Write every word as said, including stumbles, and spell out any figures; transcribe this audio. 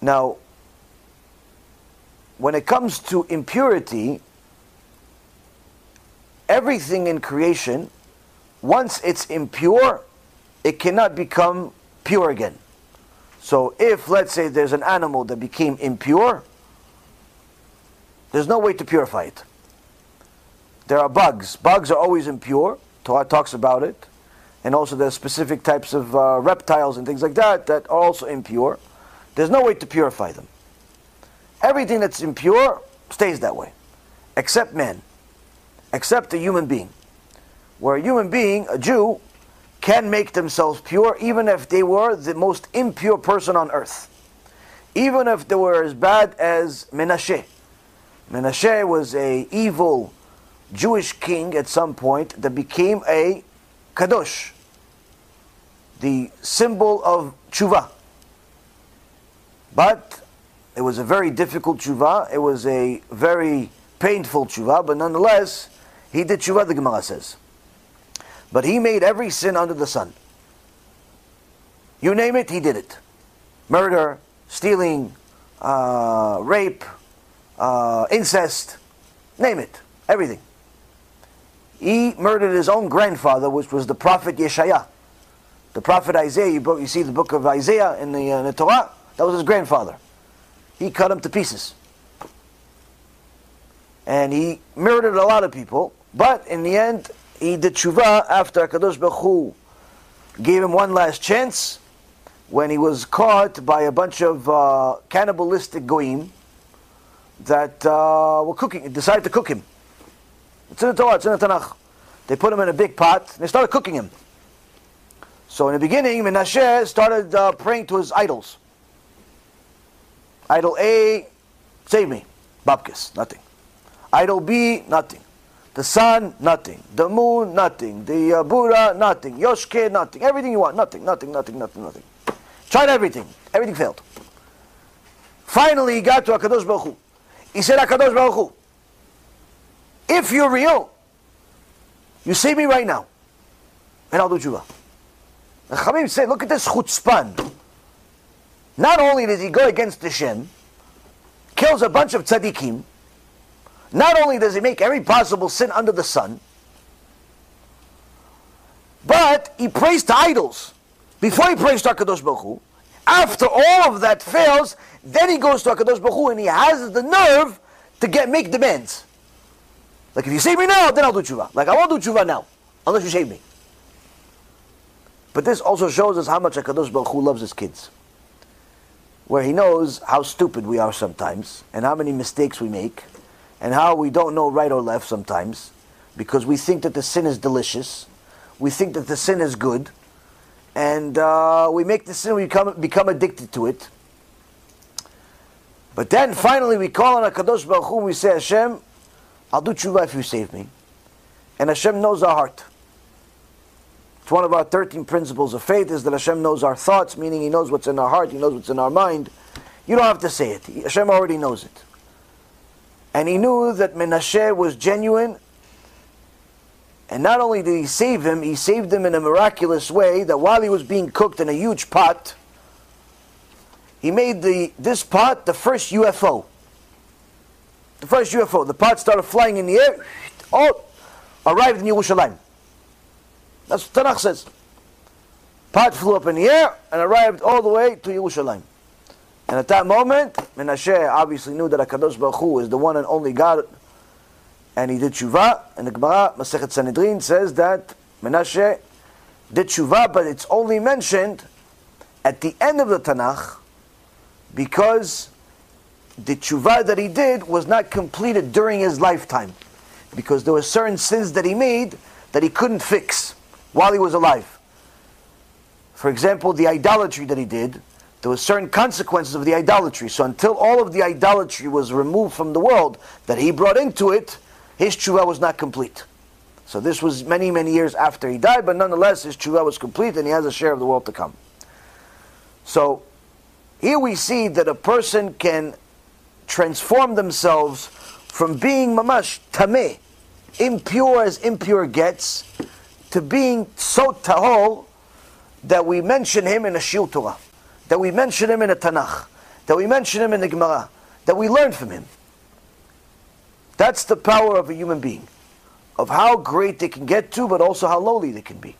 Now, when it comes to impurity, everything in creation, once it's impure, it cannot become pure again. So if, let's say, there's an animal that became impure, there's no way to purify it. There are bugs. Bugs are always impure. Torah talks about it. And also there are specific types of uh, reptiles and things like that that are also impure. There's no way to purify them. Everything that's impure stays that way, except man, except a human being. Where a human being, a Jew, can make themselves pure even if they were the most impure person on earth. Even if they were as bad as Menashe. Menashe was an evil Jewish king at some point that became a kadosh, the symbol of tshuva. But it was a very difficult tshuva, it was a very painful tshuva, but nonetheless, he did tshuva, the Gemara says. But he made every sin under the sun. You name it, he did it. Murder, stealing, uh, rape, uh, incest, name it, everything. He murdered his own grandfather, which was the prophet Yeshayah. The prophet Isaiah, you, you see the book of Isaiah in the, uh, in the Torah, that was his grandfather. He cut him to pieces. And he murdered a lot of people, but in the end, he did tshuva after HaKadosh Baruch Hu gave him one last chance when he was caught by a bunch of uh, cannibalistic goyim that uh, were cooking, decided to cook him. It's in the Torah, it's in the Tanakh. They put him in a big pot and they started cooking him. So in the beginning, Menashe started uh, praying to his idols. Idol A, save me. Babkes, nothing. Idol B, nothing. The sun, nothing. The moon, nothing. The uh, Buddha, nothing. Yoshke, nothing. Everything you want, nothing, nothing, nothing, nothing, nothing. Tried everything. Everything failed. Finally, he got to HaKadosh Baruch Hu. He said, HaKadosh Baruch Hu, if you're real, you save me right now. And I'll do tshuva. The Chachamim say, look at this chutzpan. Not only does he go against Hashem, kills a bunch of tzaddikim, not only does he make every possible sin under the sun, but he prays to idols. Before he prays to HaKadosh Baruch Hu, after all of that fails, then he goes to HaKadosh Baruch Hu and he has the nerve to get make demands. Like, if you save me now, then I'll do tshuva. Like, I won't do tshuva now, unless you save me. But this also shows us how much HaKadosh Baruch Hu loves his kids. Where he knows how stupid we are sometimes, and how many mistakes we make, and how we don't know right or left sometimes, because we think that the sin is delicious, we think that the sin is good, and uh, we make the sin, we become, become addicted to it. But then finally we call on HaKadosh Baruch Hu, we say, Hashem, I'll do tshuva if you save me. And Hashem knows our heart. It's one of our thirteen principles of faith, is that Hashem knows our thoughts, meaning He knows what's in our heart, He knows what's in our mind. You don't have to say it. Hashem already knows it. And he knew that Menashe was genuine. And not only did he save him, he saved him in a miraculous way that while he was being cooked in a huge pot, he made the this pot the first U F O. The first U F O. The pot started flying in the air. Oh, arrived in Yerushalayim. That's what Tanakh says. Pot flew up in the air and arrived all the way to Yerushalayim. And at that moment, Menashe obviously knew that HaKadosh Baruch Hu is the one and only God, and he did tshuva. And the Gemara, Masechet Sanhedrin, says that Menashe did tshuva, but it's only mentioned at the end of the Tanakh, because the tshuva that he did was not completed during his lifetime, because there were certain sins that he made that he couldn't fix while he was alive. For example, the idolatry that he did, there were certain consequences of the idolatry. So until all of the idolatry was removed from the world that he brought into it, his tshuva was not complete. So this was many, many years after he died, but nonetheless his tshuva was complete and he has a share of the world to come. So here we see that a person can transform themselves from being mamash tameh, impure as impure gets, to being so tahol that we mention him in a shiur Torah, that we mention him in a Tanakh, that we mention him in the Gemara, that we learn from him. That's the power of a human being, of how great they can get to, but also how lowly they can be.